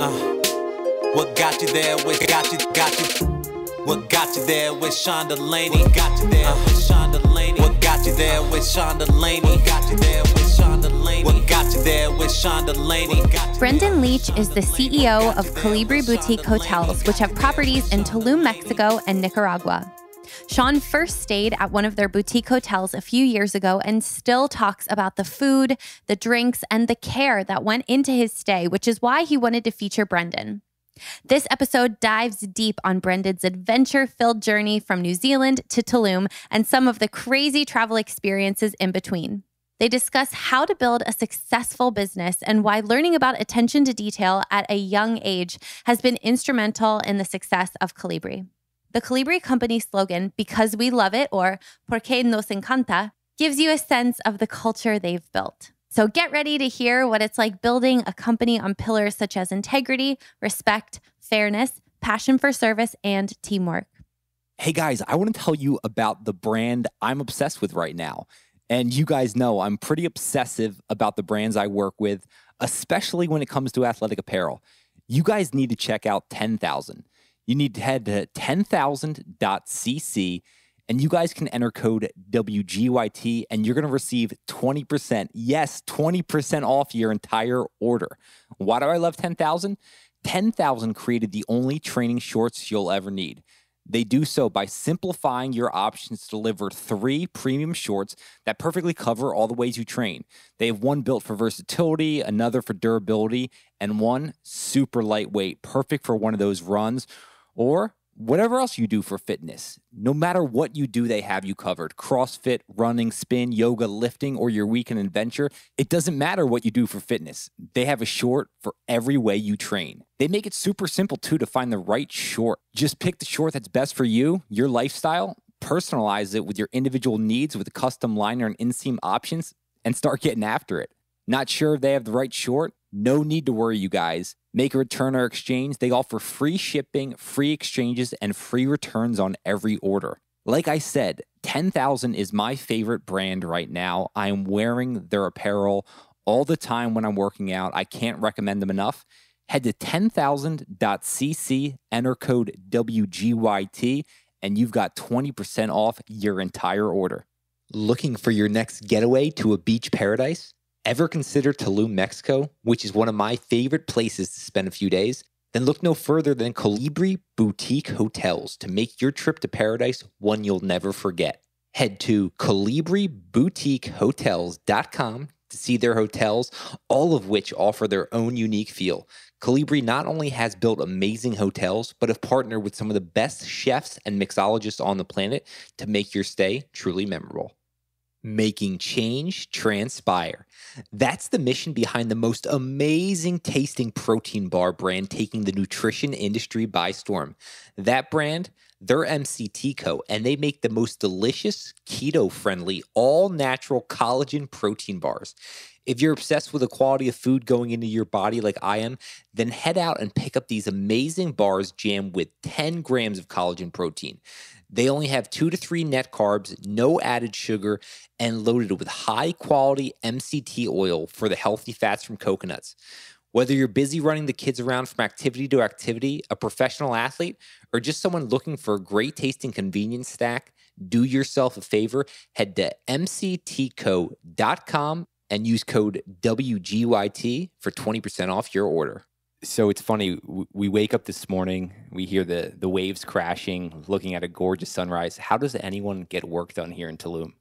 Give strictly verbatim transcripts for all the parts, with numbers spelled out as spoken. Uh, what got you there with got you, got you? What got you there with Sean DeLaney? What got you there with Sean DeLaney? What got you there with Sean DeLaney? What got you there with Sean DeLaney? What got you there with Sean DeLaney? Brendon Leach is the C E O of Colibri Boutique Hotels, which have properties in Tulum, Mexico, and Nicaragua. Sean first stayed at one of their boutique hotels a few years ago and still talks about the food, the drinks, and the care that went into his stay, which is why he wanted to feature Brendon. This episode dives deep on Brendon's adventure-filled journey from New Zealand to Tulum and some of the crazy travel experiences in between. They discuss how to build a successful business and why learning about attention to detail at a young age has been instrumental in the success of Colibri. The Colibri company slogan, "Because we love it," or "Porque nos encanta," gives you a sense of the culture they've built. So get ready to hear what it's like building a company on pillars such as integrity, respect, fairness, passion for service, and teamwork. Hey guys, I want to tell you about the brand I'm obsessed with right now. And you guys know I'm pretty obsessive about the brands I work with, especially when it comes to athletic apparel. You guys need to check out ten thousand. You need to head to ten thousand dot c c and you guys can enter code W G Y T and you're going to receive twenty percent. Yes, twenty percent off your entire order. Why do I love ten thousand? ten thousand created the only training shorts you'll ever need. They do so by simplifying your options to deliver three premium shorts that perfectly cover all the ways you train. They have one built for versatility, another for durability, and one super lightweight, perfect for one of those runs or whatever else you do for fitness. No matter what you do, they have you covered. CrossFit, running, spin, yoga, lifting, or your weekend adventure. It doesn't matter what you do for fitness. They have a short for every way you train. They make it super simple, too, to find the right short. Just pick the short that's best for you, your lifestyle, personalize it with your individual needs with a custom liner and inseam options, and start getting after it. Not sure if they have the right short? No need to worry, you guys. Make a return or exchange. They offer free shipping, free exchanges, and free returns on every order. Like I said, ten thousand is my favorite brand right now. I am wearing their apparel all the time when I'm working out. I can't recommend them enough. Head to ten thousand dot c c, enter code W G Y T, and you've got twenty percent off your entire order. Looking for your next getaway to a beach paradise? Ever consider Tulum, Mexico, which is one of my favorite places to spend a few days? Then look no further than Colibri Boutique Hotels to make your trip to paradise one you'll never forget. Head to colibri boutique hotels dot com to see their hotels, all of which offer their own unique feel. Colibri not only has built amazing hotels, but have partnered with some of the best chefs and mixologists on the planet to make your stay truly memorable. Making change transpire. That's the mission behind the most amazing tasting protein bar brand taking the nutrition industry by storm. That brand, they're M C T Co, and they make the most delicious, keto-friendly, all-natural collagen protein bars. If you're obsessed with the quality of food going into your body like I am, then head out and pick up these amazing bars jammed with ten grams of collagen protein. They only have two to three net carbs, no added sugar, and loaded with high-quality M C T oil for the healthy fats from coconuts. Whether you're busy running the kids around from activity to activity, a professional athlete, or just someone looking for a great-tasting convenience snack, do yourself a favor. Head to m c t co dot com and use code W G Y T for twenty percent off your order. So it's funny, we wake up this morning, we hear the, the waves crashing, looking at a gorgeous sunrise. How does anyone get work done here in Tulum?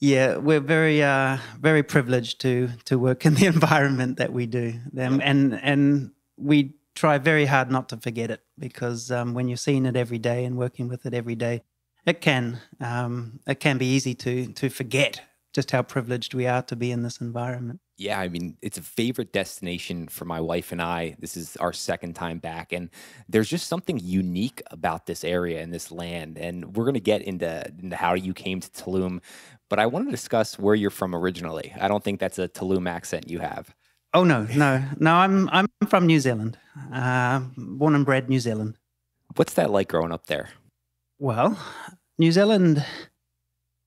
Yeah, we're very uh, very privileged to to work in the environment that we do. Um, and, and we try very hard not to forget it because um, when you're seeing it every day and working with it every day, it can, um, it can be easy to to forget just how privileged we are to be in this environment. Yeah, I mean, it's a favorite destination for my wife and I. This is our second time back, and there's just something unique about this area and this land, and we're going to get into, into how you came to Tulum, but I want to discuss where you're from originally. I don't think that's a Tulum accent you have. Oh, no, no. No, I'm, I'm from New Zealand, uh, born and bred New Zealand. What's that like growing up there? Well, New Zealand,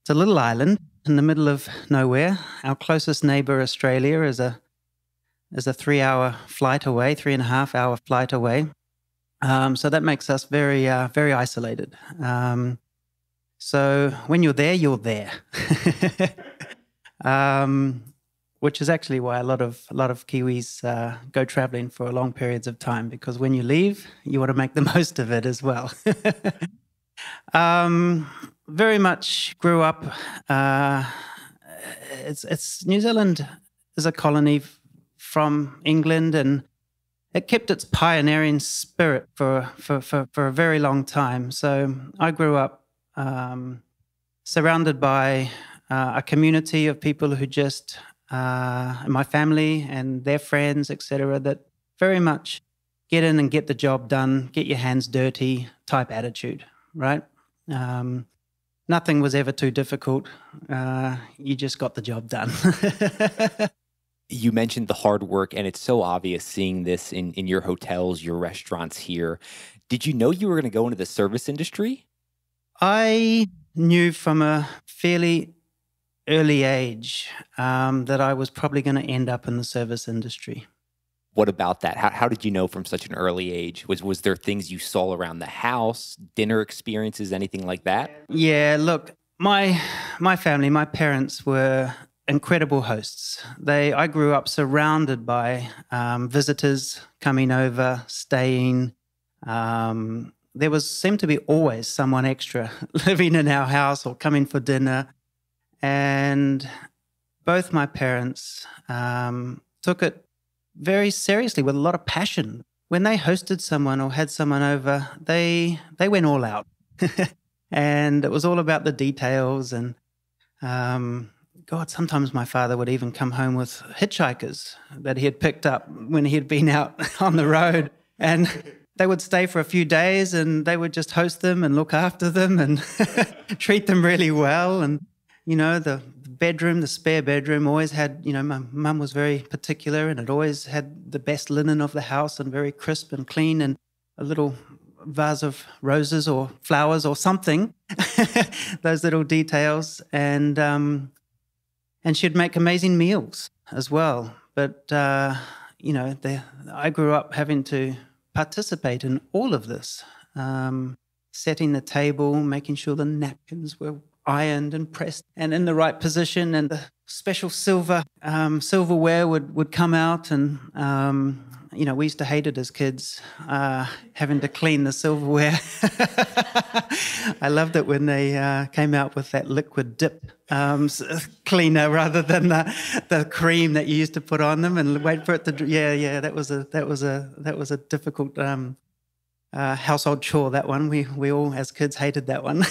it's a little island in the middle of nowhere. Our closest neighbor, Australia, is a is a three-hour flight away, three and a half hour flight away. Um, so that makes us very, uh, very isolated. Um, so when you're there, you're there, um, which is actually why a lot of a lot of Kiwis uh, go traveling for long periods of time, because when you leave, you want to make the most of it as well. um, very much grew up. Uh, it's it's New Zealand is a colony from England, and it kept its pioneering spirit for, for, for, for a very long time. So I grew up um, surrounded by uh, a community of people who just, uh, my family and their friends, et cetera, that very much get in and get the job done, get your hands dirty type attitude, right? Um, nothing was ever too difficult. Uh, you just got the job done. You mentioned the hard work, and it's so obvious seeing this in, in your hotels, your restaurants here. Did you know you were going to go into the service industry? I knew from a fairly early age um, that I was probably going to end up in the service industry. What about that? How, how did you know from such an early age? Was, was there things you saw around the house, dinner experiences, anything like that? Yeah, look, my, my family, my parents were incredible hosts. They, I grew up surrounded by um, visitors coming over, staying. Um, there was seemed to be always someone extra living in our house or coming for dinner. And both my parents um, took it very seriously with a lot of passion. When they hosted someone or had someone over, they they went all out, and it was all about the details and. Um, God, sometimes my father would even come home with hitchhikers that he had picked up when he had been out on the road, and they would stay for a few days and they would just host them and look after them and treat them really well. And, you know, the bedroom, the spare bedroom always had, you know, my mum was very particular and it always had the best linen of the house and very crisp and clean, and a little vase of roses or flowers or something, those little details. And, um, And she'd make amazing meals as well. But, uh, you know, the, I grew up having to participate in all of this, um, setting the table, making sure the napkins were ironed and pressed and in the right position, and the special silver um, silverware would, would come out. And, um, you know, we used to hate it as kids, uh, having to clean the silverware. I loved it when they uh, came out with that liquid dip um, cleaner rather than the, the cream that you used to put on them and wait for it to. Yeah, yeah, that was a that was a that was a difficult um, uh, household chore. That one we we all as kids hated that one,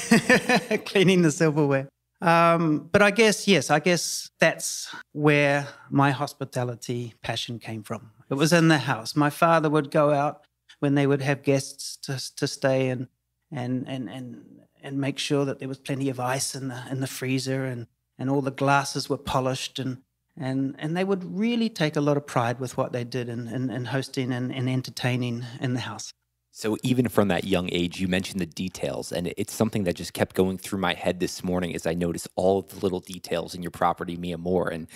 cleaning the silverware. Um, but I guess yes, I guess that's where my hospitality passion came from. It was in the house. My father would go out when they would have guests to to stay and. And, and and and make sure that there was plenty of ice in the in the freezer, and, and all the glasses were polished, and and and they would really take a lot of pride with what they did in, in, in hosting and, and entertaining in the house. So even from that young age, you mentioned the details, and it's something that just kept going through my head this morning as I noticed all of the little details in your property, Mia Moore, and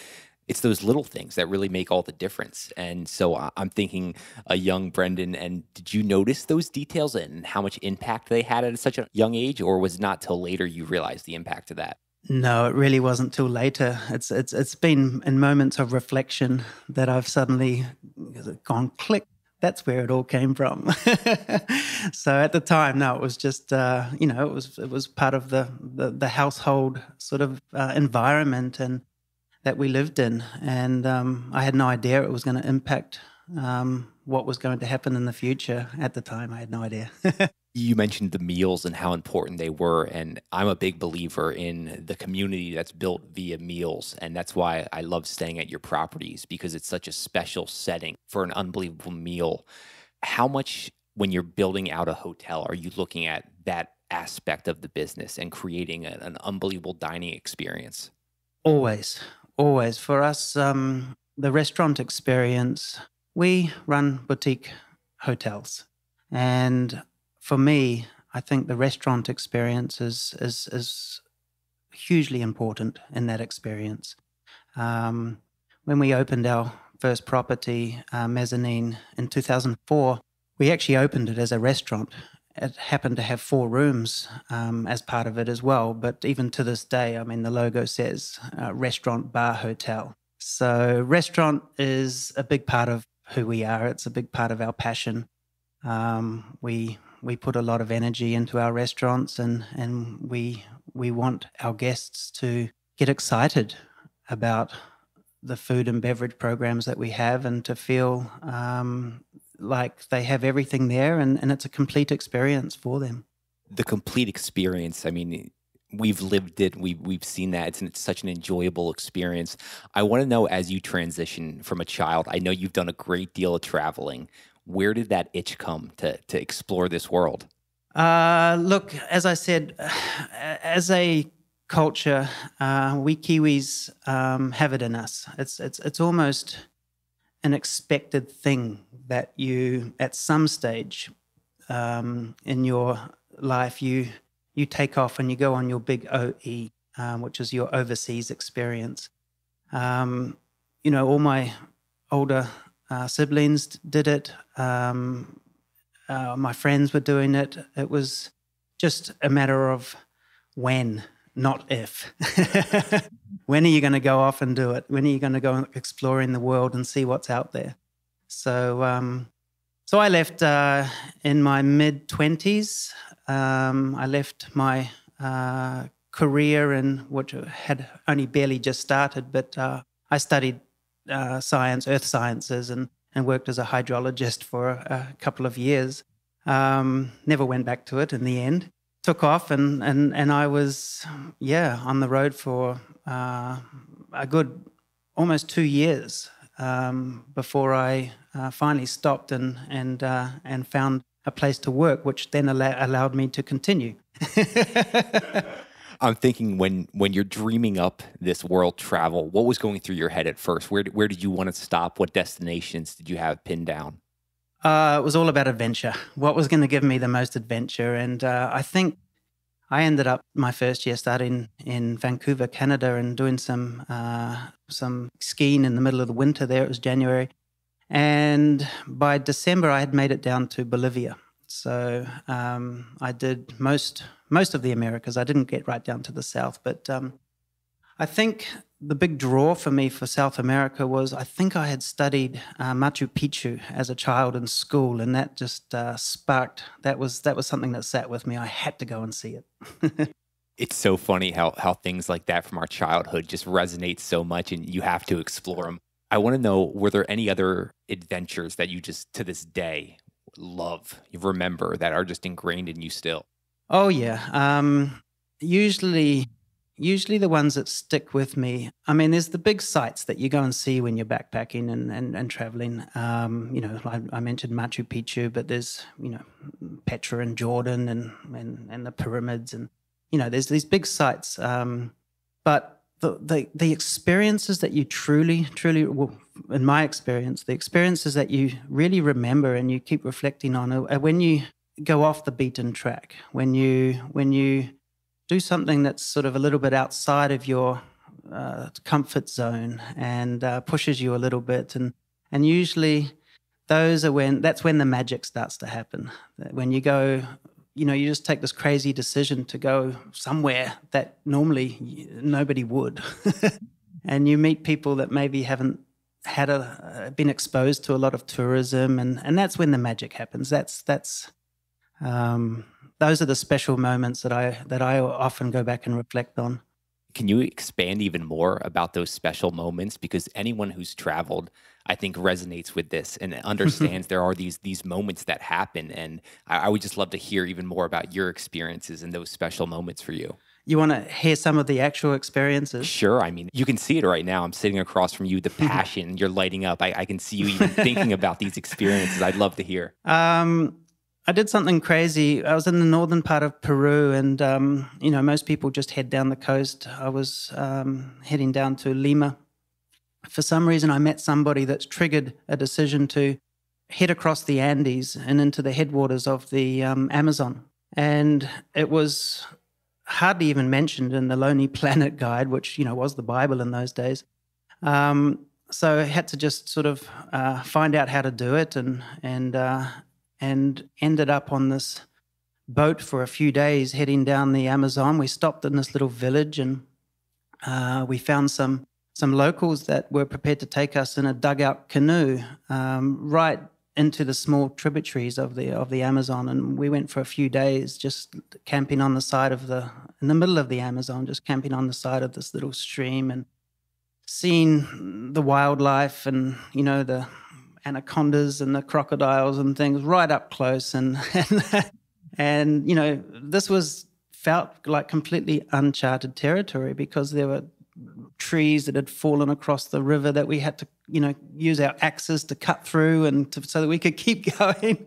it's those little things that really make all the difference. And so I'm thinking a young Brendon, and did you notice those details and how much impact they had at such a young age, or was it not till later you realized the impact of that? No, it really wasn't till later. It's, it's, it's been in moments of reflection that I've suddenly gone click. That's where it all came from. So at the time, no, it was just, uh, you know, it was, it was part of the, the, the household sort of uh, environment and that we lived in, and um, I had no idea it was going to impact um, what was going to happen in the future. At the time, I had no idea. You mentioned the meals and how important they were, and I'm a big believer in the community that's built via meals, and that's why I love staying at your properties, because it's such a special setting for an unbelievable meal. How much, when you're building out a hotel, are you looking at that aspect of the business and creating a, an unbelievable dining experience? Always. Always. For us, um, the restaurant experience, we run boutique hotels. And for me, I think the restaurant experience is, is, is hugely important in that experience. Um, when we opened our first property, uh, Mezzanine, in two thousand four, we actually opened it as a restaurant. It happened to have four rooms um, as part of it as well. But even to this day, I mean, the logo says uh, restaurant, bar, hotel. So restaurant is a big part of who we are. It's a big part of our passion. Um, we we put a lot of energy into our restaurants, and and we we want our guests to get excited about the food and beverage programs that we have, and to feel um, like they have everything there, and, and it's a complete experience for them. The complete experience, I mean, we've lived it, we, we've seen that. It's, it's such an enjoyable experience. I want to know, as you transition from a child, I know you've done a great deal of traveling. Where did that itch come to, to explore this world? Uh, look, as I said, as a culture, uh, we Kiwis um, have it in us. It's, it's, it's almost an expected thing that you, at some stage um, in your life, you you take off and you go on your big O E, um, which is your overseas experience. Um, you know, all my older uh, siblings did it. Um, uh, my friends were doing it. It was just a matter of when, not if. When are you going to go off and do it? When are you going to go exploring the world and see what's out there? So um, so I left uh, in my mid-twenties. Um, I left my uh, career, in, which had only barely just started, but uh, I studied uh, science, earth sciences, and, and worked as a hydrologist for a, a couple of years. Um, never went back to it in the end. Took off, and, and, and I was, yeah, on the road for uh, a good almost two years um, before I uh, finally stopped and, and, uh, and found a place to work, which then al- allowed me to continue. I'm thinking when, when you're dreaming up this world travel, what was going through your head at first? Where, where did you want to stop? What destinations did you have pinned down? Uh, it was all about adventure. What was going to give me the most adventure? And uh, I think I ended up my first year starting in Vancouver, Canada, and doing some uh, some skiing in the middle of the winter there. It was January. And by December, I had made it down to Bolivia. So um, I did most, most of the Americas. I didn't get right down to the south. But um, I think the big draw for me for South America was I think I had studied uh, Machu Picchu as a child in school, and that just uh, sparked, that was that was something that sat with me. I had to go and see it. It's so funny how, how things like that from our childhood just resonate so much, and you have to explore them. I want to know, were there any other adventures that you just to this day love, you remember, that are just ingrained in you still? Oh, yeah. Um, usually... Usually the ones that stick with me, I mean, there's the big sites that you go and see when you're backpacking and, and, and traveling. Um, you know, I, I mentioned Machu Picchu, but there's, you know, Petra and Jordan and, and, and the pyramids, and, you know, there's these big sites. Um, but the, the, the experiences that you truly, truly, well, in my experience, the experiences that you really remember and you keep reflecting on are when you go off the beaten track, when you, when you, do something that's sort of a little bit outside of your uh, comfort zone and uh, pushes you a little bit, and and usually those are when that's when the magic starts to happen. When you go, you know, you just take this crazy decision to go somewhere that normally nobody would, and you meet people that maybe haven't had a uh, been exposed to a lot of tourism, and and that's when the magic happens. That's that's. Um, Those are the special moments that I that I often go back and reflect on. Can you expand even more about those special moments? Because anyone who's traveled, I think, resonates with this and understands there are these these moments that happen. And I, I would just love to hear even more about your experiences and those special moments for you. You want to hear some of the actual experiences? Sure. I mean, you can see it right now. I'm sitting across from you. The passion you're lighting up. I, I can see you even thinking about these experiences. I'd love to hear. Um. I did something crazy. I was in the northern part of Peru, and, um, you know, most people just head down the coast. I was um, heading down to Lima. For some reason, I met somebody that's triggered a decision to head across the Andes and into the headwaters of the um, Amazon. And it was hardly even mentioned in the Lonely Planet guide, which, you know, was the Bible in those days. Um, so I had to just sort of uh, find out how to do it, and and uh, and ended up on this boat for a few days heading down the Amazon. We stopped in this little village, and uh, we found some some locals that were prepared to take us in a dugout canoe um, right into the small tributaries of the of the Amazon. And we went for a few days just camping on the side of the, in the middle of the Amazon, just camping on the side of this little stream and seeing the wildlife and, you know, the anacondas and the crocodiles and things right up close. And, and, and you know, this was felt like completely uncharted territory because there were trees that had fallen across the river that we had to, you know, use our axes to cut through and to, so that we could keep going.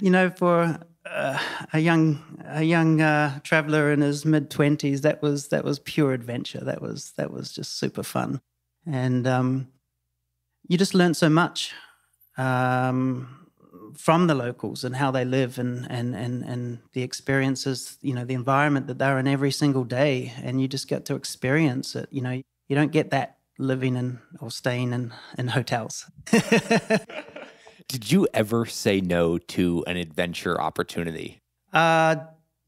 You know, for uh, a young a young uh, traveler in his mid twenties, that was that was pure adventure. That was that was just super fun, and um, you just learn so much um, from the locals and how they live and and and and the experiences. You know, the environment that they're in every single day, and you just get to experience it. You know, you don't get that living in or staying in, in hotels. Did you ever say no to an adventure opportunity? Uh,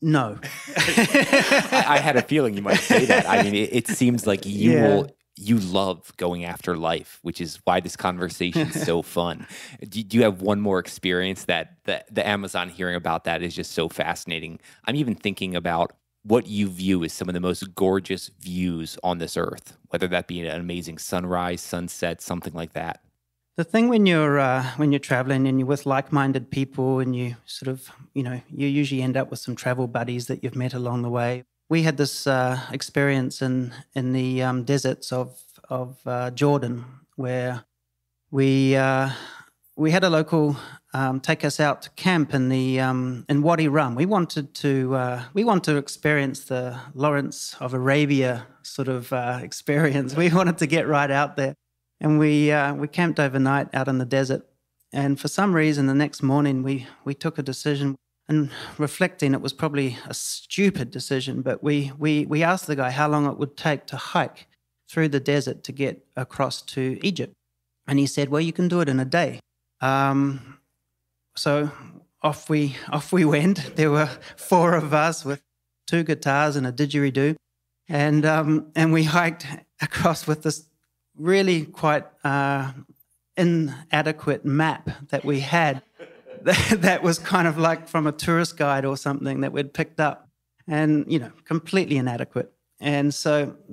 no. I, I had a feeling you might say that. I mean, it, it seems like you yeah. will, you love going after life, which is why this conversation is so fun. Do, do you have one more experience that the, the Amazon, hearing about that is just so fascinating? I'm even thinking about what you view as some of the most gorgeous views on this earth, whether that be an amazing sunrise, sunset, something like that. The thing when you're uh, when you're traveling and you're with like-minded people, and you sort of, you know, you usually end up with some travel buddies that you've met along the way. We had this uh, experience in in the um, deserts of of uh, Jordan, where we uh, we had a local Um, take us out to camp in the um, in Wadi Rum. We wanted to uh, we want to experience the Lawrence of Arabia sort of uh, experience. We wanted to get right out there, and we uh, we camped overnight out in the desert. And for some reason, the next morning we we took a decision. And reflecting, it was probably a stupid decision, but we we we asked the guy how long it would take to hike through the desert to get across to Egypt, and he said, "Well, you can do it in a day." Um, So off we off we went. There were four of us with two guitars and a didgeridoo, and um, and we hiked across with this really quite uh, inadequate map that we had. that, that was kind of like from a tourist guide or something that we'd picked up, and you know, completely inadequate. And so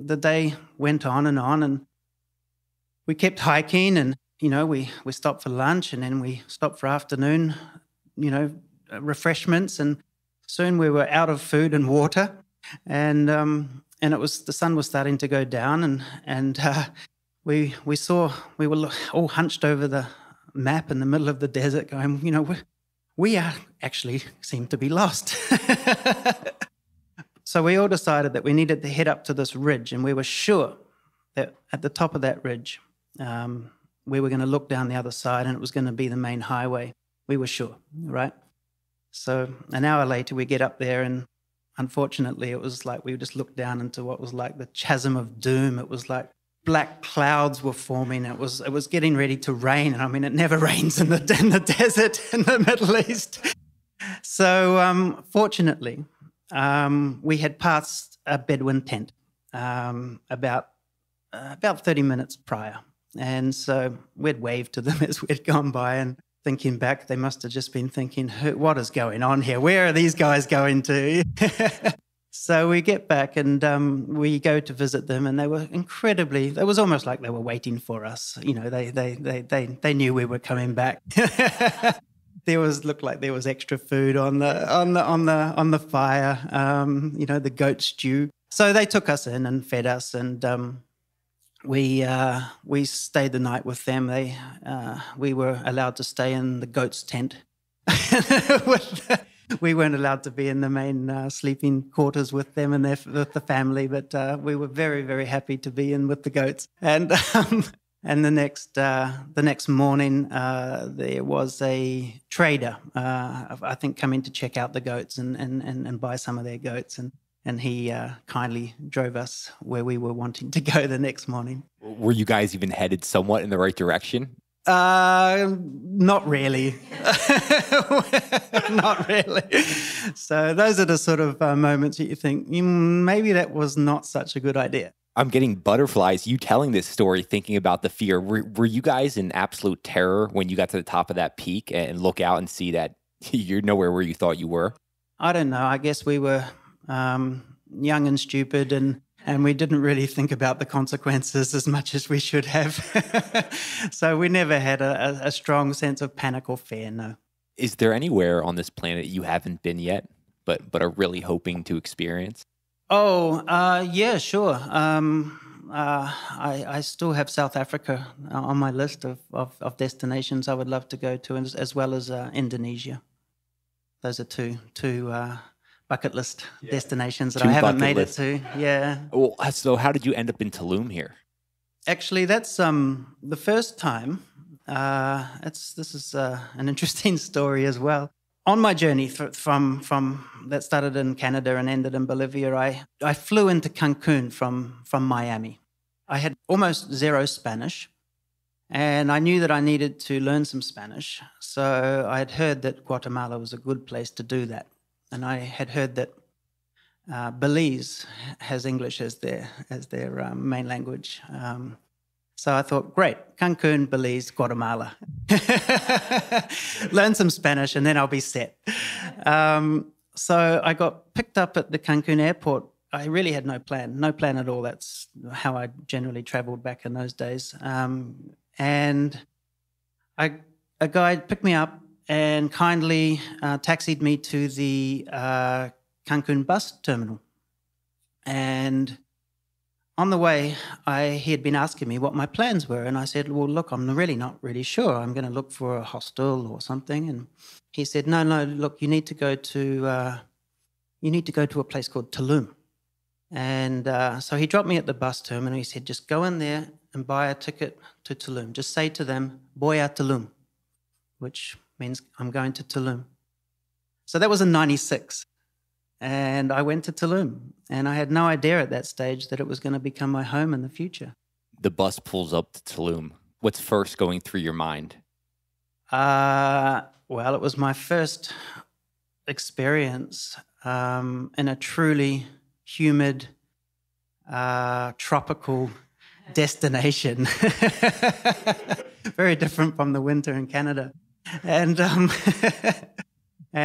the day went on and on, and we kept hiking and. You know, we, we stopped for lunch, and then we stopped for afternoon, you know, refreshments, and soon we were out of food and water, and um, and it was the sun was starting to go down, and and uh, we we saw we were all hunched over the map in the middle of the desert, going, you know, we we are actually seem to be lost. So we all decided that we needed to head up to this ridge, and we were sure that at the top of that ridge. Um, We were going to look down the other side, and it was going to be the main highway. We were sure, right? So an hour later, we get up there, and unfortunately, it was like we just looked down into what was like the chasm of doom. It was like black clouds were forming. It was it was getting ready to rain, and I mean, it never rains in the in the desert in the Middle East. So um, fortunately, um, we had passed a Bedouin tent um, about uh, about thirty minutes prior. And so we'd waved to them as we'd gone by, and thinking back, they must have just been thinking, what is going on here? Where are these guys going to? So we get back, and um, we go to visit them, and they were incredibly, it was almost like they were waiting for us. You know, they they they they, they knew we were coming back. There was looked like there was extra food on the on the on the on the fire, um, you know, the goat stew. So they took us in and fed us, and um We uh, we stayed the night with them. They uh, we were allowed to stay in the goat's tent. We weren't allowed to be in the main uh, sleeping quarters with them and their, with the family, but uh, we were very very happy to be in with the goats. And um, and the next uh, the next morning uh, there was a trader uh, I think coming to check out the goats and and and, and buy some of their goats and. and he uh, kindly drove us where we were wanting to go the next morning. Were you guys even headed somewhat in the right direction? Uh, not really. Not really. So those are the sort of uh, moments that you think, mm, maybe that was not such a good idea. I'm getting butterflies, you telling this story, thinking about the fear. Were, were you guys in absolute terror when you got to the top of that peak and look out and see that you're nowhere where you thought you were? I don't know. I guess we were um, young and stupid, and and we didn't really think about the consequences as much as we should have. So we never had a, a strong sense of panic or fear, no. Is there anywhere on this planet you haven't been yet, but, but are really hoping to experience? Oh, uh, yeah, sure. Um, uh, I, I still have South Africa on my list of, of, of destinations I would love to go to, as, as well as uh, Indonesia. Those are two, two uh, bucket list yeah. destinations that two I haven't made list. it to. Yeah. Well, so how did you end up in Tulum here? Actually, that's um, the first time. Uh, it's, this is uh, an interesting story as well. On my journey from, from that started in Canada and ended in Bolivia, I, I flew into Cancun from, from Miami. I had almost zero Spanish, and I knew that I needed to learn some Spanish. So I had heard that Guatemala was a good place to do that. And I had heard that uh, Belize has English as their, as their um, main language. Um, So I thought, great, Cancun, Belize, Guatemala. Learn some Spanish and then I'll be set. Um, so I got picked up at the Cancun airport. I really had no plan, no plan at all. That's how I generally traveled back in those days. Um, and I, a guy picked me up and kindly uh, taxied me to the uh, Cancun bus terminal. And on the way, I, he had been asking me what my plans were, and I said, well, look, I'm really not really sure. I'm going to look for a hostel or something. And he said, no, no, look, you need to go to, uh, you need to go to a place called Tulum. And uh, so he dropped me at the bus terminal, and he said, just go in there and buy a ticket to Tulum. Just say to them, voy a Tulum, which means I'm going to Tulum. So that was in ninety-six. And I went to Tulum, and I had no idea at that stage that it was going to become my home in the future. The bus pulls up to Tulum. What's first going through your mind? Uh, well, it was my first experience um, in a truly humid, uh, tropical destination. Very different from the winter in Canada. And um,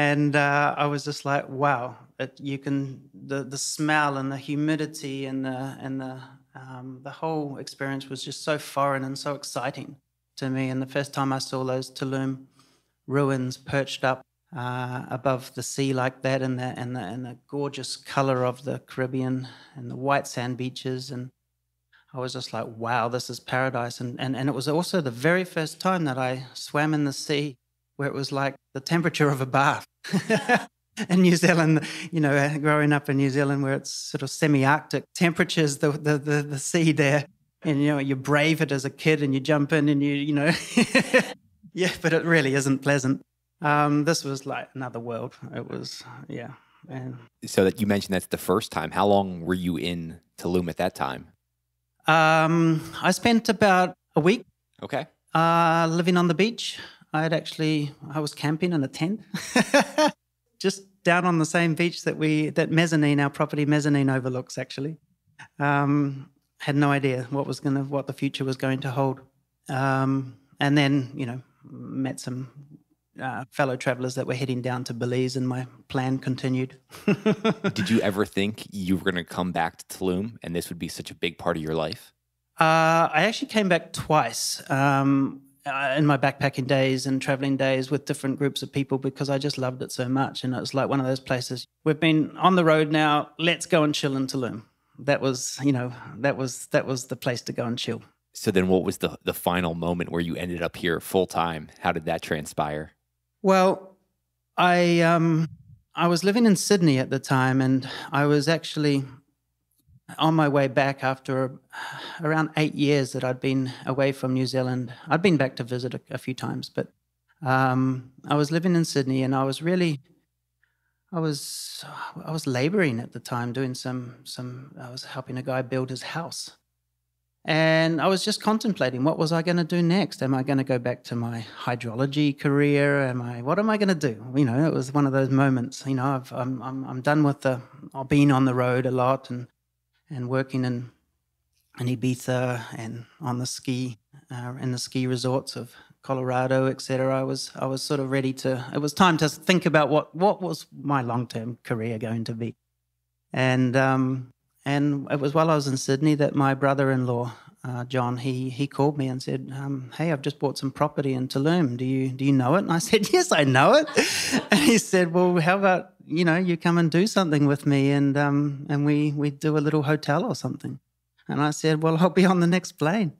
and uh, I was just like, wow. It, you can the the smell and the humidity and the and the um, the whole experience was just so foreign and so exciting to me. And the first time I saw those Tulum ruins perched up uh, above the sea like that, and the and the and the gorgeous color of the Caribbean and the white sand beaches, and I was just like, wow, this is paradise. And and and it was also the very first time that I swam in the sea, where it was like the temperature of a bath. In New Zealand, you know, growing up in New Zealand, where it's sort of semi-Arctic temperatures, the, the the the sea there, and you know, you brave it as a kid, and you jump in, and you you know, yeah, but it really isn't pleasant. Um, this was like another world. It was, yeah. And so that you mentioned that's the first time. How long were you in Tulum at that time? Um, I spent about a week. Okay. Uh, living on the beach. I had actually I was camping in a tent. Just down on the same beach that we, that Mezzanine, our property Mezzanine overlooks actually. Um, had no idea what was going to, what the future was going to hold. Um, and then, you know, met some uh, fellow travelers that were heading down to Belize, and my plan continued. Did you ever think you were going to come back to Tulum and this would be such a big part of your life? Uh, I actually came back twice. Um, Uh, in my backpacking days and traveling days with different groups of people, because I just loved it so much. And it was like one of those places, we've been on the road now, let's go and chill in Tulum. That was, you know, that was that was the place to go and chill. So then what was the, the final moment where you ended up here full time? How did that transpire? Well, I, um, I was living in Sydney at the time, and I was actually on my way back after around eight years that I'd been away from New Zealand. I'd been back to visit a, a few times, but um, I was living in Sydney, and I was really, I was I was laboring at the time, doing some some I was helping a guy build his house. And I was just contemplating, what was I going to do next? Am I going to go back to my hydrology career? Am I? What am I going to do? You know, it was one of those moments. You know, I've, I'm I'm I'm done with the I've been on the road a lot and and working in in Ibiza and on the ski uh, in the ski resorts of Colorado, et cetera. I was I was sort of ready to. It was time to think about what what was my long-term career going to be, and. Um, And it was while I was in Sydney that my brother-in-law, uh, John, he he called me and said, um, hey, I've just bought some property in Tulum. Do you do you know it? And I said, yes, I know it. And he said, well, how about, you know, you come and do something with me and um and we, we do a little hotel or something. And I said, well, I'll be on the next plane.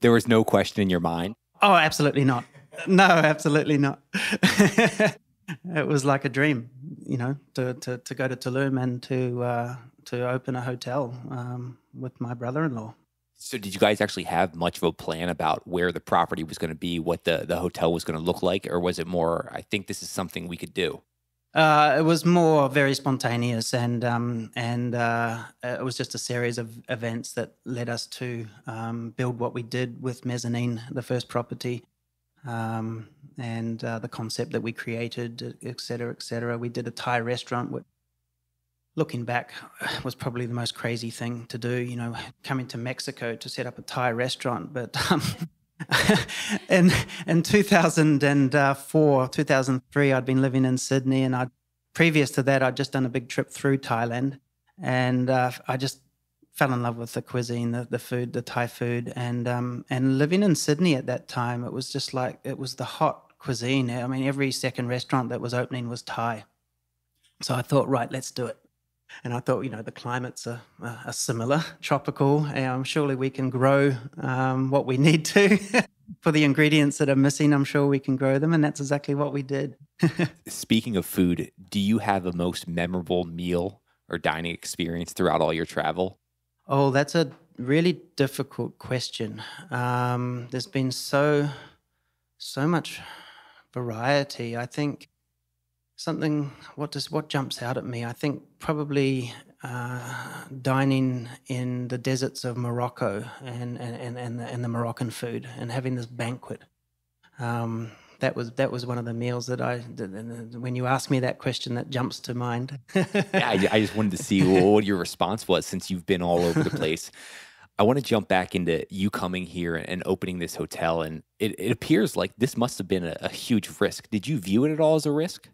There was no question in your mind? Oh, absolutely not. No, absolutely not. It was like a dream, you know, to, to, to go to Tulum and to... Uh, to open a hotel um, with my brother-in-law. So did you guys actually have much of a plan about where the property was going to be, what the, the hotel was going to look like, or was it more, I think this is something we could do? Uh, it was more very spontaneous, and um, and uh, it was just a series of events that led us to um, build what we did with Mezzanine, the first property, um, and uh, the concept that we created, et cetera, et cetera. We did a Thai restaurant, which looking back, was probably the most crazy thing to do, you know, coming to Mexico to set up a Thai restaurant. But um, in, in two thousand four, two thousand three, I'd been living in Sydney, and I'd, previous to that, I'd just done a big trip through Thailand, and uh, I just fell in love with the cuisine, the, the food, the Thai food. And, um, and living in Sydney at that time, it was just like, it was the hot cuisine. I mean, every second restaurant that was opening was Thai. So I thought, right, let's do it. And I thought, you know, the climates are, are similar, tropical. Um, surely we can grow um, what we need to. For the ingredients that are missing, I'm sure we can grow them. And that's exactly what we did. Speaking of food, do you have a most memorable meal or dining experience throughout all your travel? Oh, that's a really difficult question. Um, there's been so, so much variety, I think. Something, what does what jumps out at me? I think probably uh, dining in the deserts of Morocco and and and the, and the Moroccan food and having this banquet. Um, that was that was one of the meals that I. That, when you ask me that question, that jumps to mind. Yeah, I, I just wanted to see what your response was since you've been all over the place. I want to jump back into you coming here and opening this hotel, and it, it appears like this must have been a, a huge risk. Did you view it at all as a risk?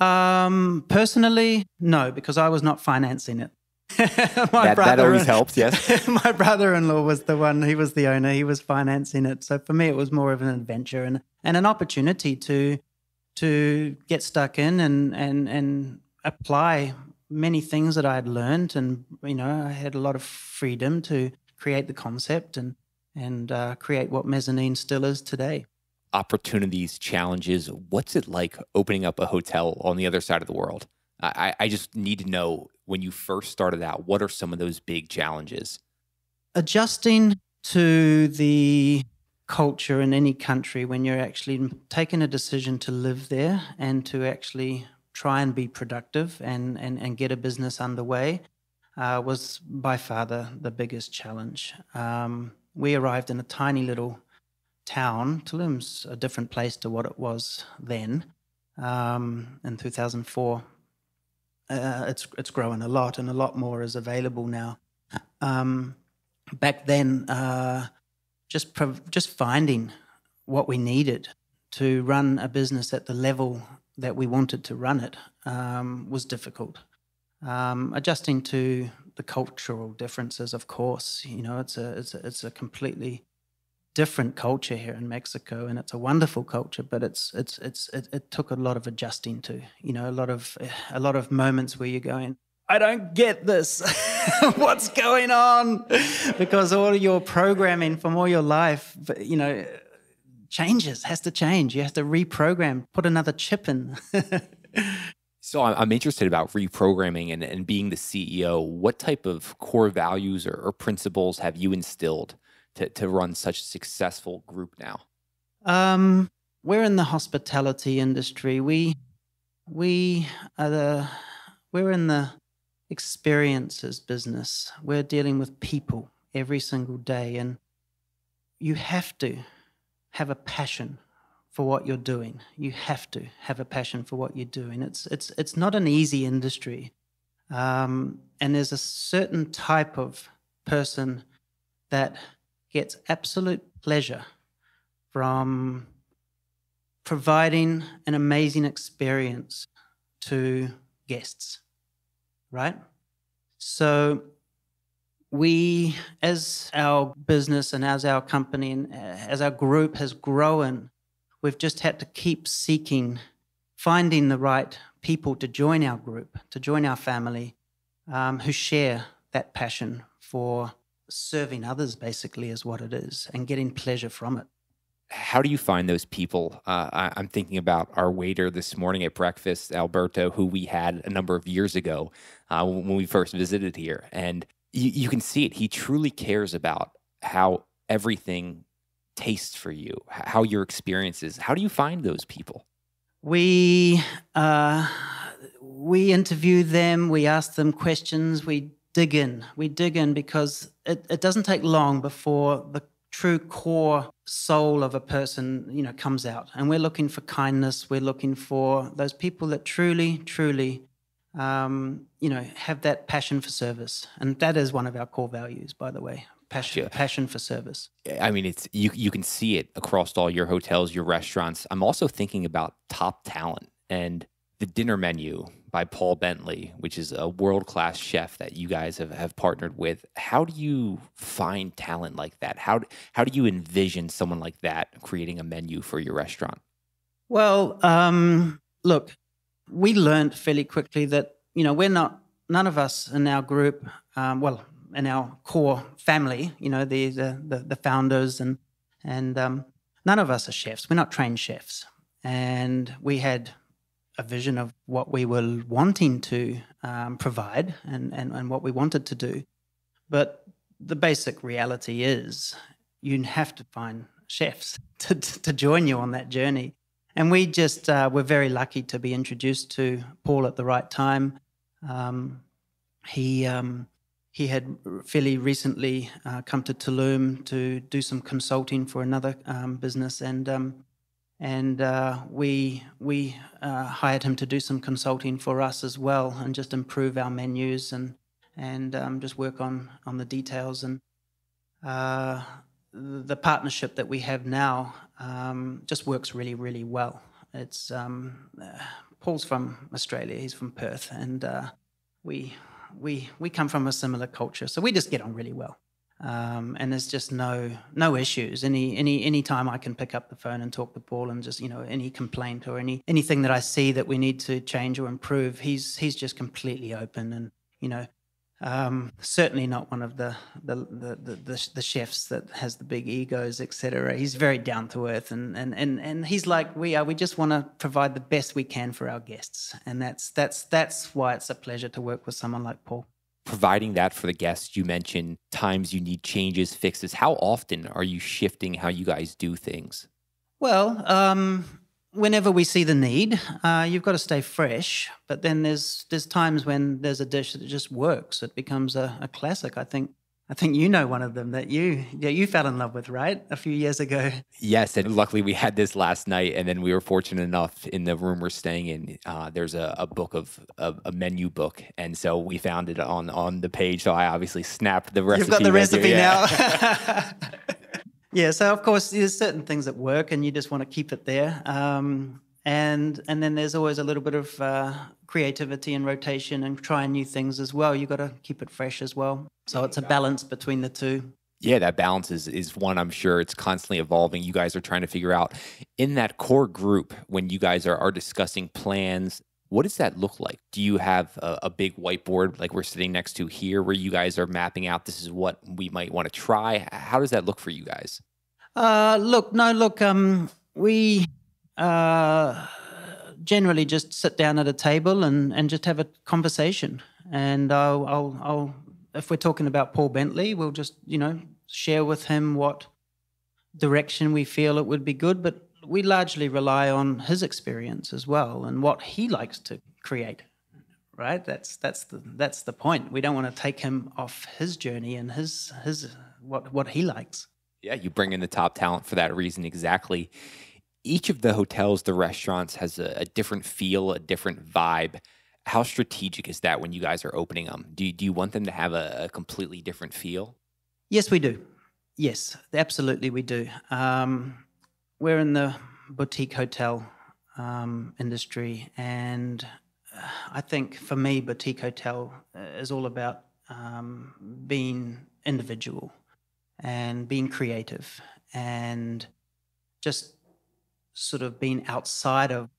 Um, personally, no, because I was not financing it. my that, brother, that always helps, yes. My brother-in-law was the one, he was the owner, he was financing it. So for me, it was more of an adventure and, and an opportunity to to get stuck in and, and, and apply many things that I had learned. And, you know, I had a lot of freedom to create the concept and, and uh, create what Mezzanine still is today. Opportunities, challenges. What's it like opening up a hotel on the other side of the world? I, I just need to know, when you first started out, what are some of those big challenges? Adjusting to the culture in any country when you're actually taking a decision to live there and to actually try and be productive and, and, and get a business underway uh, was by far the, the biggest challenge. Um, we arrived in a tiny little town. Tulum's a different place to what it was then um, in two thousand four. Uh, it's it's grown a lot, and a lot more is available now. Um, back then, uh, just just finding what we needed to run a business at the level that we wanted to run it um, was difficult. Um, adjusting to the cultural differences, of course, you know, it's a it's a, it's a completely different culture here in Mexico, and it's a wonderful culture, but it's it's it's it, it took a lot of adjusting to, you know, a lot of a lot of moments where you're going, I don't get this. What's going on? Because all your programming from all your life, you know, changes, has to change. You have to reprogram, put another chip in. So I'm interested about reprogramming and, and being the C E O. What type of core values or, or principles have you instilled To, to run such a successful group now? Um, we're in the hospitality industry. We we are the, we're in the experiences business. We're dealing with people every single day, and you have to have a passion for what you're doing. You have to have a passion for what you're doing. It's it's it's not an easy industry, um, and there's a certain type of person that gets absolute pleasure from providing an amazing experience to guests, right? So we, as our business and as our company and as our group has grown, we've just had to keep seeking, finding the right people to join our group, to join our family, um, who share that passion for serving others, basically, is what it is, and getting pleasure from it. How do you find those people? Uh, I, I'm thinking about our waiter this morning at breakfast, Alberto, who we had a number of years ago uh, when we first visited here. And you, you can see it. He truly cares about how everything tastes for you, how your experience is. How do you find those people? We, uh, we interview them. We ask them questions. We dig in. We dig in because it, it doesn't take long before the true core soul of a person, you know, comes out. And we're looking for kindness. We're looking for those people that truly, truly, um, you know, have that passion for service. And that is one of our core values, by the way, passion, yeah. passion for service. I mean, it's you, you can see it across all your hotels, your restaurants. I'm also thinking about Top Talent and The Dinner Menu by Paul Bentley, which is a world-class chef that you guys have, have partnered with. How do you find talent like that? How, how do you envision someone like that creating a menu for your restaurant? Well, um, look, we learned fairly quickly that, you know, we're not, none of us in our group, um, well, in our core family, you know, the, the, the, the founders and, and um, none of us are chefs. We're not trained chefs. And we had a vision of what we were wanting to um, provide and, and, and what we wanted to do. But the basic reality is you have to find chefs to, to join you on that journey. And we just uh, were very lucky to be introduced to Paul at the right time. Um, he, um, he had fairly recently uh, come to Tulum to do some consulting for another um, business, and um, And uh, we we uh, hired him to do some consulting for us as well, and just improve our menus and and um, just work on on the details. And uh, the partnership that we have now um, just works really, really well. It's um, uh, Paul's from Australia; he's from Perth, and uh, we we we come from a similar culture, so we just get on really well. Um, and there's just no no issues. Any any any time I can pick up the phone and talk to Paul, and just, you know, any complaint or any anything that I see that we need to change or improve, he's he's just completely open. And, you know, um, certainly not one of the the, the the the the chefs that has the big egos, et cetera. He's very down to earth, and and and and he's like we are. We just want to provide the best we can for our guests, and that's that's that's why it's a pleasure to work with someone like Paul. Providing that for the guests, you mentioned times you need changes, fixes. How often are you shifting how you guys do things? Well, um, whenever we see the need, uh, you've got to stay fresh. But then there's there's times when there's a dish that just works. It becomes a, a classic. I think I think you know one of them that you that you fell in love with, right, a few years ago. Yes, and luckily we had this last night, and then we were fortunate enough in the room we're staying in. Uh, there's a, a book of a, a menu book, and so we found it on on the page. So I obviously snapped the recipe. You've got the recipe yeah. now. Yeah. So of course, there's certain things that work, and you just want to keep it there. Um, and and then there's always a little bit of uh, creativity and rotation and trying new things as well. You've got to keep it fresh as well. So it's a balance between the two. Yeah, that balance is, is one, I'm sure. It's constantly evolving. You guys are trying to figure out in that core group when you guys are, are discussing plans, what does that look like? Do you have a, a big whiteboard like we're sitting next to here where you guys are mapping out this is what we might want to try? How does that look for you guys? Uh, look, no, look, um, we uh, generally just sit down at a table and, and just have a conversation. And I'll... I'll, I'll if we're talking about Paul Bentley, we'll just, you know, share with him what direction we feel it would be good. But we largely rely on his experience as well and what he likes to create, right? That's that's the that's the point. We don't want to take him off his journey and his his what what he likes. Yeah, you bring in the top talent for that reason exactly. Each of the hotels, the restaurants has a, a different feel, a different vibe. How strategic is that when you guys are opening them? Do you, do you want them to have a, a completely different feel? Yes, we do. Yes, absolutely we do. Um, we're in the boutique hotel um, industry, and I think for me, boutique hotel is all about um, being individual and being creative and just sort of being outside of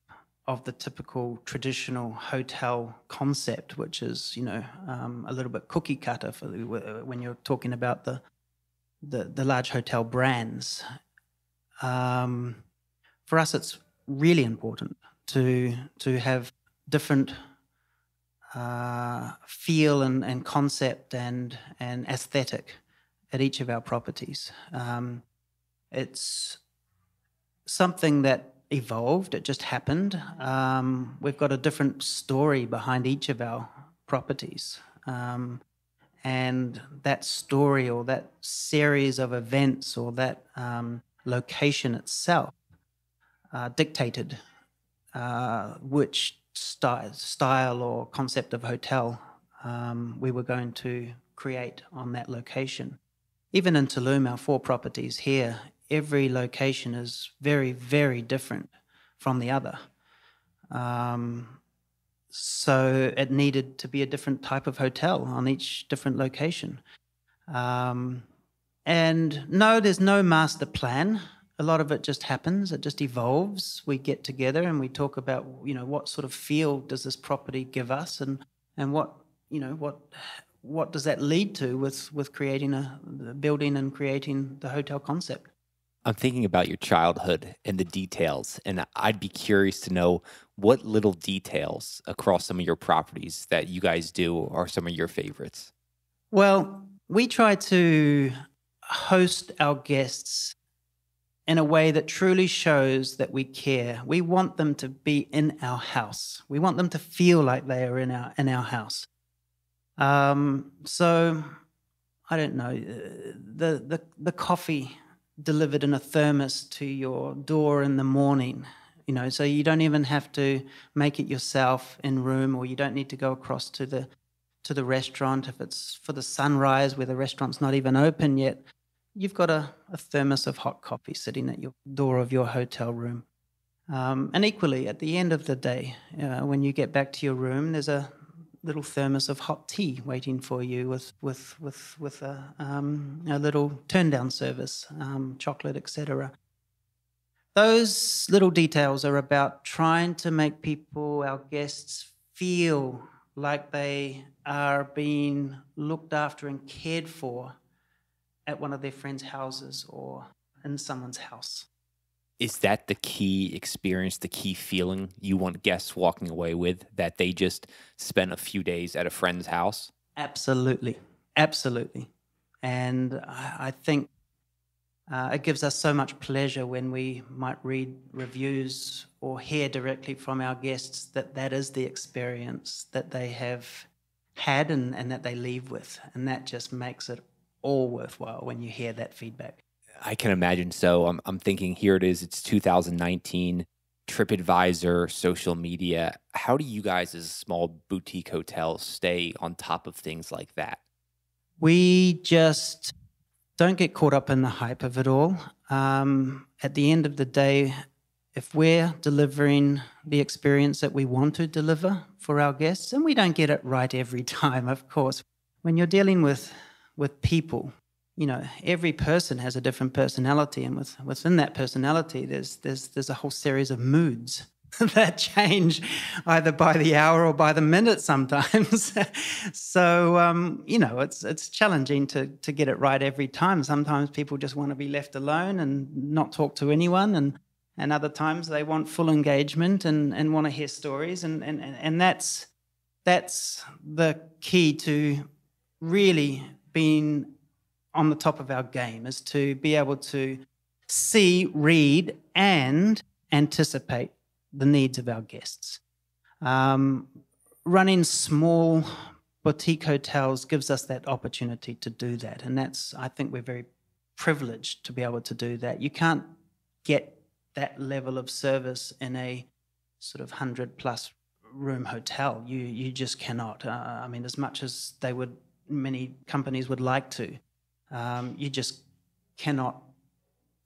of the typical traditional hotel concept, which is, you know, um, a little bit cookie cutter for the, when you're talking about the the, the large hotel brands. Um, for us, it's really important to to have different uh, feel and, and concept and and aesthetic at each of our properties. Um, it's something that evolved. It just happened. Um, we've got a different story behind each of our properties. Um, and that story or that series of events or that um, location itself uh, dictated uh, which style, style or concept of hotel um, we were going to create on that location. Even in Tulum, our four properties here, every location is very, very different from the other. Um, so it needed to be a different type of hotel on each different location. Um, and no, there's no master plan. A lot of it just happens. It just evolves. We get together and we talk about, you know, what sort of feel does this property give us, and, and what, you know, what... what does that lead to with, with creating a building and creating the hotel concept? I'm thinking about your childhood and the details, and I'd be curious to know what little details across some of your properties that you guys do are some of your favorites. Well, we try to host our guests in a way that truly shows that we care. We want them to be in our house. We want them to feel like they are in our, in our house. Um, so I don't know, the, the, the coffee delivered in a thermos to your door in the morning, you know, so you don't even have to make it yourself in room, or you don't need to go across to the, to the restaurant. If it's for the sunrise where the restaurant's not even open yet, you've got a, a thermos of hot coffee sitting at your door of your hotel room. Um, and equally at the end of the day, uh, when you get back to your room, there's a little thermos of hot tea waiting for you with with with with a, um, a little turn-down service, um, chocolate, et cetera. Those little details are about trying to make people, our guests, feel like they are being looked after and cared for at one of their friends' houses or in someone's house. Is that the key experience, the key feeling you want guests walking away with, that they just spent a few days at a friend's house? Absolutely. Absolutely. And I think uh, it gives us so much pleasure when we might read reviews or hear directly from our guests that that is the experience that they have had and, and that they leave with. And that just makes it all worthwhile when you hear that feedback. I can imagine so. I'm, I'm thinking here it is. It's two thousand nineteen, TripAdvisor, social media. How do you guys as small boutique hotels stay on top of things like that? We just don't get caught up in the hype of it all. Um, at the end of the day, if we're delivering the experience that we want to deliver for our guests, and we don't get it right every time, of course, when you're dealing with, with people, you know, every person has a different personality, and with, within that personality, there's there's there's a whole series of moods that change either by the hour or by the minute sometimes. So um, you know, it's it's challenging to to get it right every time. Sometimes people just want to be left alone and not talk to anyone, and and other times they want full engagement and and want to hear stories, and and and that's that's the key to really being on the top of our game, is to be able to see, read, and anticipate the needs of our guests. Um, running small boutique hotels gives us that opportunity to do that, and that's, I think we're very privileged to be able to do that. You can't get that level of service in a sort of one hundred plus room hotel. You you just cannot. Uh, I mean, as much as they would, many companies would like to, um, you just cannot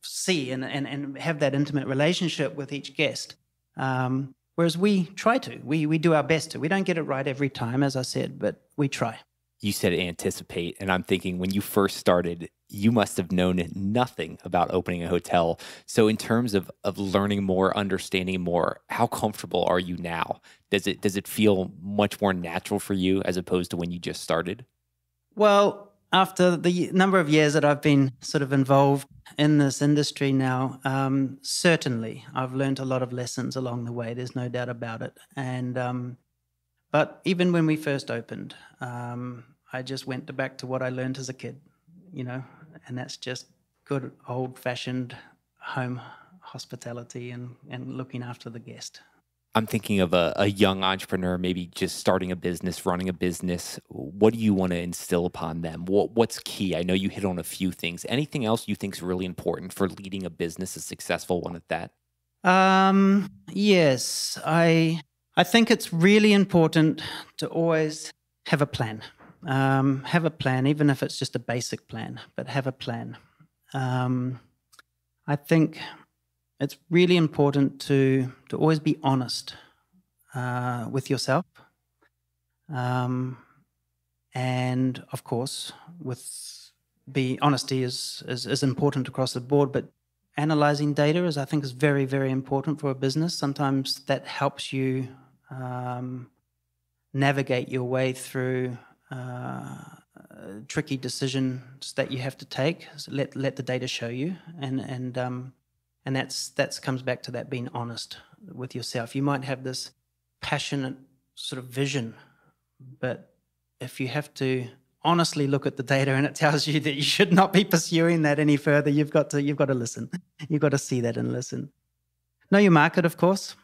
see and, and, and have that intimate relationship with each guest. Um, whereas we try to. We, we do our best to. We don't get it right every time, as I said, but we try. You said anticipate, and I'm thinking when you first started, you must have known nothing about opening a hotel. So in terms of, of learning more, understanding more, how comfortable are you now? Does it, does it feel much more natural for you as opposed to when you just started? Well, after the number of years that I've been sort of involved in this industry now, um, certainly I've learned a lot of lessons along the way. There's no doubt about it. And um, but even when we first opened, um, I just went to back to what I learned as a kid, you know, and that's just good old-fashioned home hospitality and, and looking after the guest. I'm thinking of a, a young entrepreneur, maybe just starting a business, running a business. What do you want to instill upon them? What, what's key? I know you hit on a few things. Anything else you think is really important for leading a business, a successful one at that? Um, yes, I, I think it's really important to always have a plan. Um, have a plan, even if it's just a basic plan, but have a plan. Um, I think it's really important to, to always be honest uh, with yourself um, and, of course, with be honesty is, is, is important across the board, but analyzing data is, I think, is very, very important for a business. Sometimes that helps you um, navigate your way through Uh, tricky decisions that you have to take. So let let the data show you, and and um, and that's that's comes back to that being honest with yourself. You might have this passionate sort of vision, but if you have to honestly look at the data and it tells you that you should not be pursuing that any further, you've got to you've got to listen. You've got to see that and listen. Know your market, of course.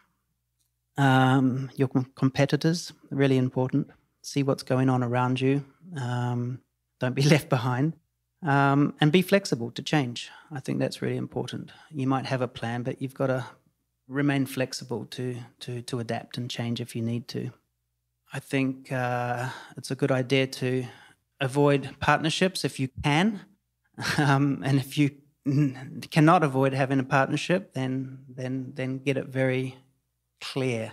Um, your com competitors, really important. See what's going on around you. Um, don't be left behind. Um, and be flexible to change. I think that's really important. You might have a plan, but you've got to remain flexible to, to, to adapt and change if you need to. I think uh, it's a good idea to avoid partnerships if you can. Um, and if you cannot avoid having a partnership, then, then, then get it very clear.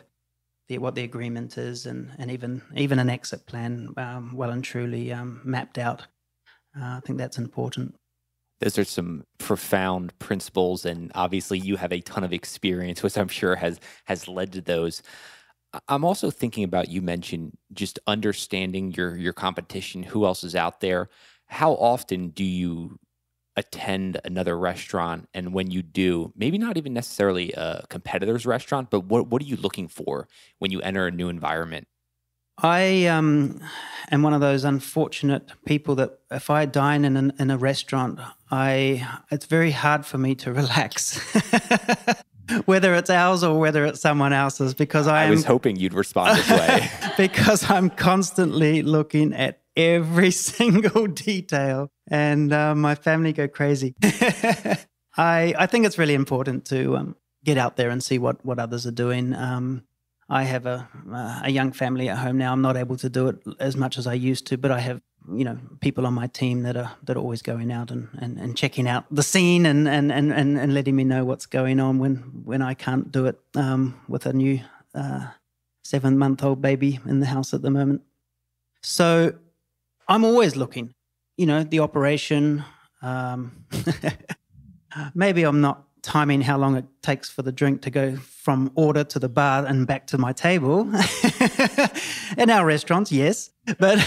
The, what the agreement is, and, and even even an exit plan um, well and truly um, mapped out. Uh, I think that's important. Those are some profound principles, and obviously you have a ton of experience, which I'm sure has, has led to those. I'm also thinking about, you mentioned just understanding your, your competition, who else is out there. How often do you attend another restaurant, and when you do, maybe not even necessarily a competitor's restaurant, but what, what are you looking for when you enter a new environment? I um, am one of those unfortunate people that if I dine in, an, in a restaurant, I it's very hard for me to relax, whether it's ours or whether it's someone else's, because I, I am, was hoping you'd respond this way. Because I'm constantly looking at every single detail, and uh, my family go crazy. I I think it's really important to um, get out there and see what what others are doing. Um, I have a uh, a young family at home now. I'm not able to do it as much as I used to, but I have you know people on my team that are that are always going out and and, and checking out the scene and and and and letting me know what's going on when when I can't do it um, with a new uh, seven month old baby in the house at the moment. So I'm always looking, you know, the operation. Um, maybe I'm not timing how long it takes for the drink to go from order to the bar and back to my table. In our restaurants, yes, but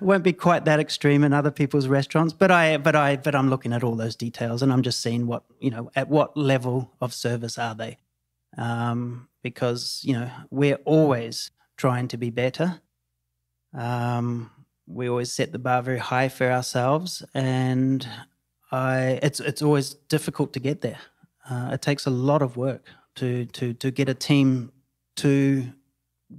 won't be quite that extreme in other people's restaurants. But I, but I, but I'm looking at all those details, and I'm just seeing what you know at what level of service are they, um, because you know we're always trying to be better. Um, We always set the bar very high for ourselves, and I it's it's always difficult to get there. Uh, it takes a lot of work to to to get a team to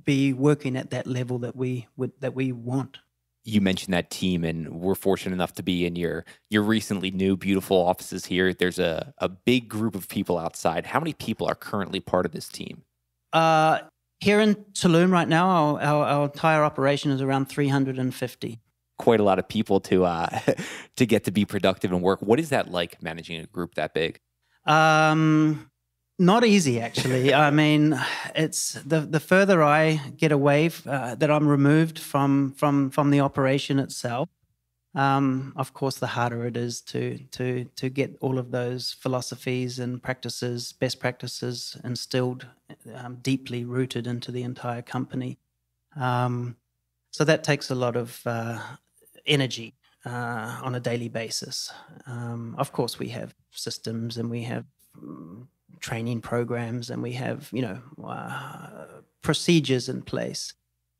be working at that level that we would that we want. You mentioned that team, and we're fortunate enough to be in your your recently new beautiful offices here. There's a a big group of people outside. How many people are currently part of this team? Uh, here in Tulum right now, our, our, our entire operation is around three hundred fifty. Quite a lot of people to uh, to get to be productive and work. What is that like, managing a group that big? Um, not easy, actually. I mean, it's the the further I get away uh, that I'm removed from from from the operation itself. Um, of course, the harder it is to to to get all of those philosophies and practices, best practices, instilled, um, deeply rooted into the entire company. Um, so that takes a lot of uh, energy uh, on a daily basis. Um, of course, we have systems, and we have um, training programs, and we have you know uh, procedures in place.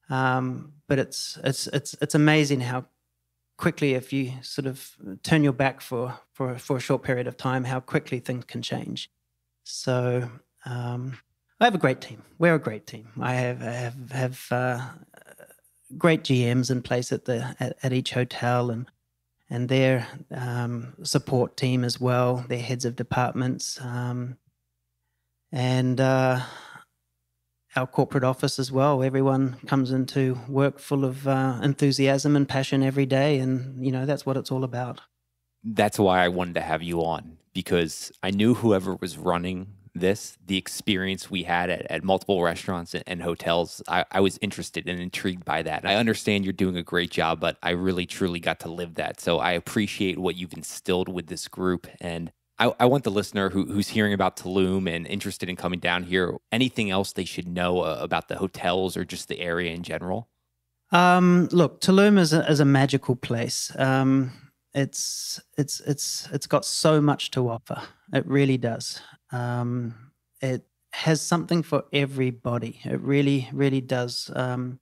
Um, but it's it's it's it's amazing how quickly, if you sort of turn your back for, for, for a short period of time, how quickly things can change. So um, I have a great team. We're a great team. I have I have, have uh, great G Ms in place at the at, at each hotel, and and their um, support team as well, their heads of departments, um, and uh, our corporate office as well. Everyone comes into work full of uh, enthusiasm and passion every day, and you know that's what it's all about. That's why I wanted to have you on, because I knew whoever was running this, the experience we had at, at multiple restaurants and, and hotels, I, I was interested and intrigued by that. I understand you're doing a great job, but I really truly got to live that. So I appreciate what you've instilled with this group, and I, I want the listener who, who's hearing about Tulum and interested in coming down here, anything else they should know uh, about the hotels or just the area in general? Um, look, Tulum is a, is a magical place. Um, it's it's it's it's got so much to offer. It really does. Um, it has something for everybody. It really, really does. Um,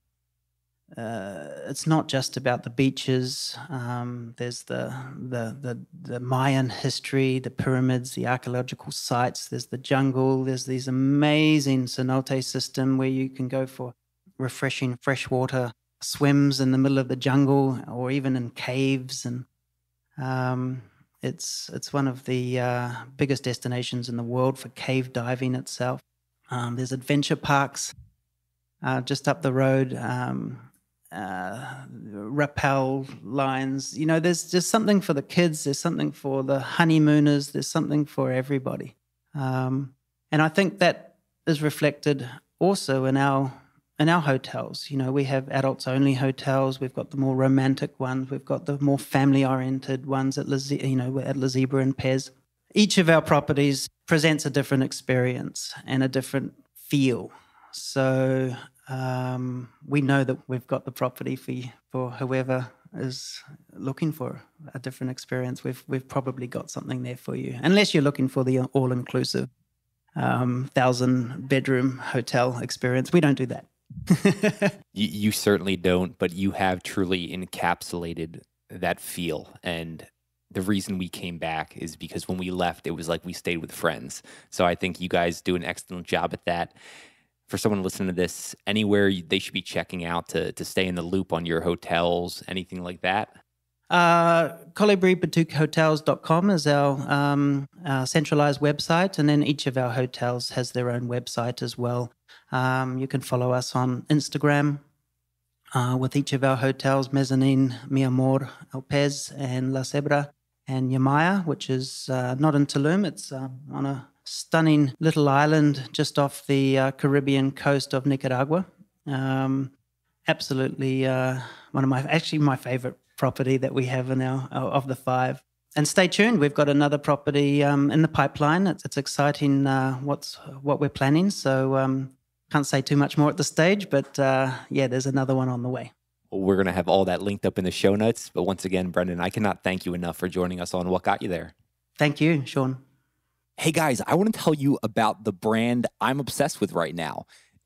Uh, it's not just about the beaches. Um, there's the, the the the Mayan history, the pyramids, the archaeological sites. There's the jungle. There's these amazing cenote system where you can go for refreshing freshwater swims in the middle of the jungle, or even in caves. And um, it's it's one of the uh, biggest destinations in the world for cave diving itself. Um, there's adventure parks uh, just up the road. Um, Uh, rappel lines. You know, there's just something for the kids. There's something for the honeymooners. There's something for everybody. Um, and I think that is reflected also in our in our hotels. You know, we have adults-only hotels. We've got the more romantic ones. We've got the more family-oriented ones at La Ze- you know, at La Zebra and Pez. Each of our properties presents a different experience and a different feel. So Um, we know that we've got the property fee for whoever is looking for a different experience. We've we've probably got something there for you, unless you're looking for the all-inclusive um, thousand-bedroom hotel experience. We don't do that. you, you certainly don't, but you have truly encapsulated that feel. And the reason we came back is because when we left, it was like we stayed with friends. So I think you guys do an excellent job at that. For someone listening to this, anywhere they should be checking out to, to stay in the loop on your hotels, anything like that? Uh, Colibri Boutique Hotels dot com is our, um, our centralized website, and then each of our hotels has their own website as well. Um, you can follow us on Instagram uh, with each of our hotels: Mezzanine, Mia Moore, Pez, and La Zebra, and Yamaya, which is uh, not in Tulum. It's uh, on a stunning little island just off the uh, Caribbean coast of Nicaragua. Um, absolutely uh, one of my, actually my favorite property that we have in our, of the five. And stay tuned, we've got another property um, in the pipeline. It's, it's exciting uh, what's what we're planning. So um, can't say too much more at this stage, but uh, yeah, there's another one on the way. We're going to have all that linked up in the show notes. But once again, Brendon, I cannot thank you enough for joining us on What Got You There. Thank you, Sean. Hey guys, I want to tell you about the brand I'm obsessed with right now.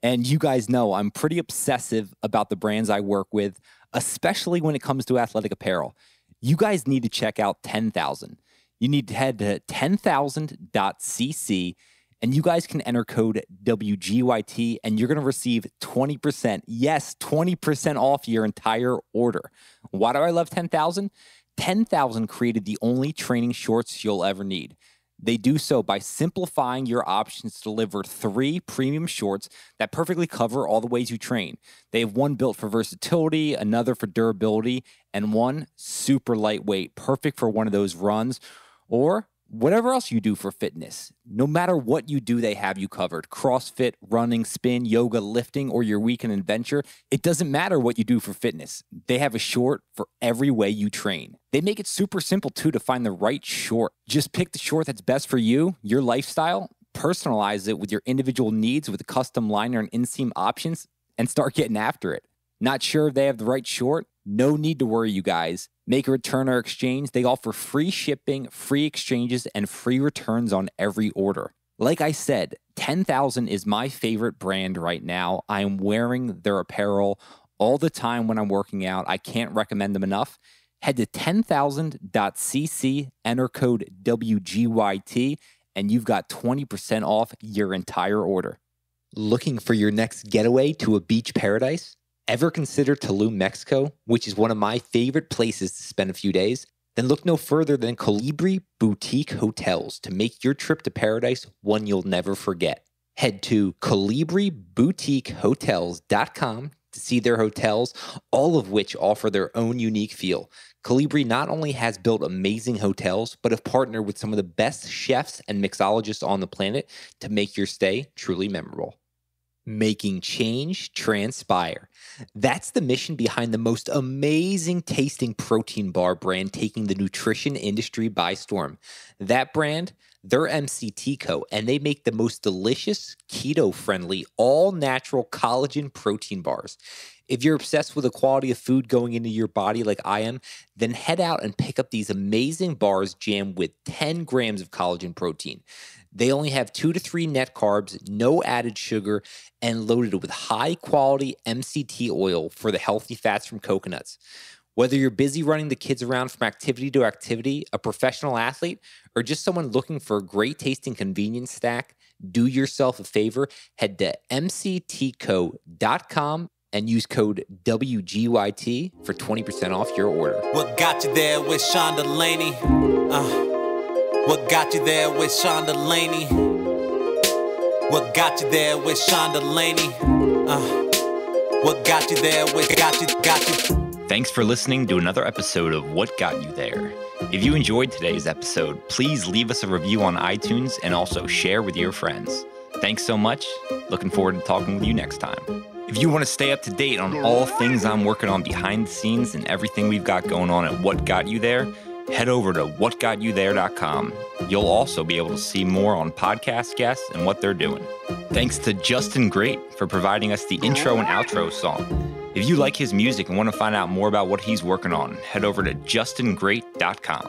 And you guys know I'm pretty obsessive about the brands I work with, especially when it comes to athletic apparel. You guys need to check out ten thousand. you need to head to ten thousand dot c c, and you guys can enter code W G Y T, and you're going to receive twenty percent, yes, twenty percent off your entire order. Why do I love ten thousand? ten thousand created the only training shorts you'll ever need. They do so by simplifying your options to deliver three premium shorts that perfectly cover all the ways you train. They have one built for versatility, another for durability, and one super lightweight, perfect for one of those runs or whatever else you do for fitness. No matter what you do, they have you covered. CrossFit, running, spin, yoga, lifting, or your weekend adventure. It doesn't matter what you do for fitness. They have a short for every way you train. They make it super simple, too, to find the right short. Just pick the short that's best for you, your lifestyle, personalize it with your individual needs with custom liner and inseam options, and start getting after it. Not sure if they have the right short? No need to worry, you guys. Make a return or exchange. They offer free shipping, free exchanges, and free returns on every order. Like I said, ten thousand is my favorite brand right now. I am wearing their apparel all the time when I'm working out. I can't recommend them enough. Head to ten thousand dot c c, enter code W G Y T, and you've got twenty percent off your entire order. Looking for your next getaway to a beach paradise? Ever consider Tulum, Mexico, which is one of my favorite places to spend a few days? Then look no further than Colibri Boutique Hotels to make your trip to paradise one you'll never forget. Head to colibri boutique hotels dot com to see their hotels, all of which offer their own unique feel. Colibri not only has built amazing hotels, but have partnered with some of the best chefs and mixologists on the planet to make your stay truly memorable. Making change transpire. That's the mission behind the most amazing tasting protein bar brand taking the nutrition industry by storm. That brand, they're M C T Co, and they make the most delicious, keto-friendly, all-natural collagen protein bars. If you're obsessed with the quality of food going into your body like I am, then head out and pick up these amazing bars jammed with ten grams of collagen protein. They only have two to three net carbs, no added sugar, and loaded with high-quality M C T oil for the healthy fats from coconuts. Whether you're busy running the kids around from activity to activity, a professional athlete, or just someone looking for a great-tasting convenience snack, do yourself a favor. Head to m c t co dot com and use code W G Y T for twenty percent off your order. What got you there with Sean DeLaney? Uh, what got you there with Sean DeLaney? What got you there with Sean DeLaney? Uh, what got you there with got you, got you? Thanks for listening to another episode of What Got You There. If you enjoyed today's episode, please leave us a review on iTunes and also share with your friends. Thanks so much. Looking forward to talking with you next time. If you want to stay up to date on all things I'm working on behind the scenes and everything we've got going on at What Got You There, head over to what got you there dot com. You'll also be able to see more on podcast guests and what they're doing. Thanks to Justin Great for providing us the intro and outro song. If you like his music and want to find out more about what he's working on, head over to justin great dot com.